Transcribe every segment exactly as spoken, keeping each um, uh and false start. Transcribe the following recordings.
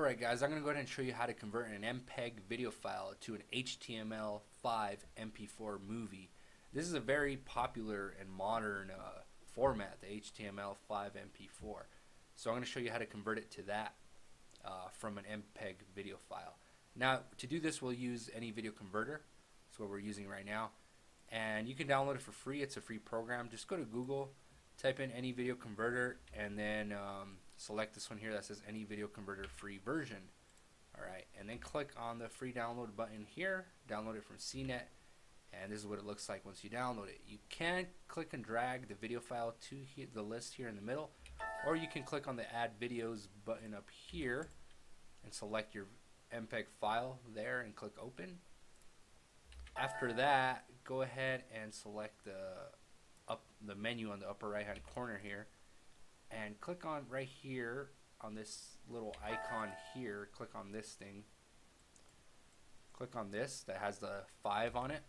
Alright guys, I'm going to go ahead and show you how to convert an M P E G video file to an H T M L five M P four movie. This is a very popular and modern uh, format, the H T M L five M P four. So I'm going to show you how to convert it to that uh, from an M P E G video file. Now to do this we'll use any video converter. That's what we're using right now. And you can download it for free. It's a free program. Just go to Google, type in any video converter, and then um, select this one here that says any video converter free version. Alright, and then click on the free download button here, download it from C net, and this is what it looks like once you download it. You can click and drag the video file to he the list here in the middle, or you can click on the add videos button up here and select your M P E G file there and click open. After that, go ahead and select the up the menu on the upper right hand corner here and click on right here on this little icon here, click on this thing, click on this that has the five on it,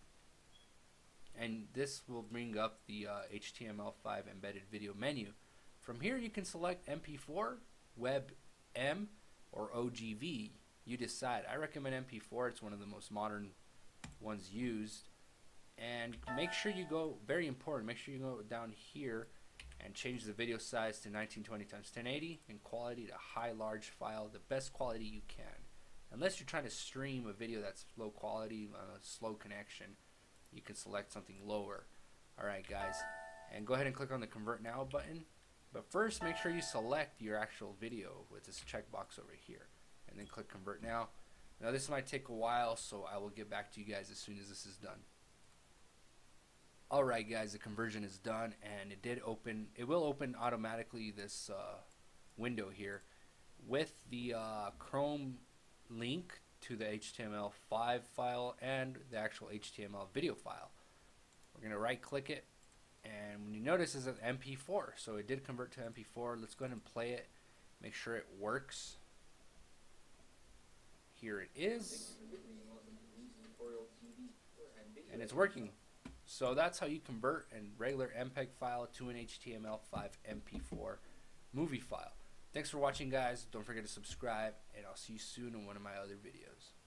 and this will bring up the uh, H T M L five embedded video menu. From here you can select M P four, WebM, or O G V. You decide. I recommend M P four. It's one of the most modern ones used. And make sure you go, very important, make sure you go down here and change the video size to nineteen twenty by ten eighty and quality to high large file, the best quality you can. Unless you're trying to stream a video that's low quality, uh, slow connection, you can select something lower. Alright guys, and go ahead and click on the convert now button. But first make sure you select your actual video with this checkbox over here and then click convert now. Now this might take a while, so I will get back to you guys as soon as this is done. Alright guys, the conversion is done, and it did open, it will open automatically this uh, window here with the uh, Chrome link to the H T M L five file and the actual H T M L video file. We're going to right click it, and when you notice it's an M P four, so it did convert to M P four. Let's go ahead and play it, make sure it works. Here it is, and it's working. So that's how you convert a regular M P E G file to an H T M L five M P four movie file. Thanks for watching guys, don't forget to subscribe, and I'll see you soon in one of my other videos.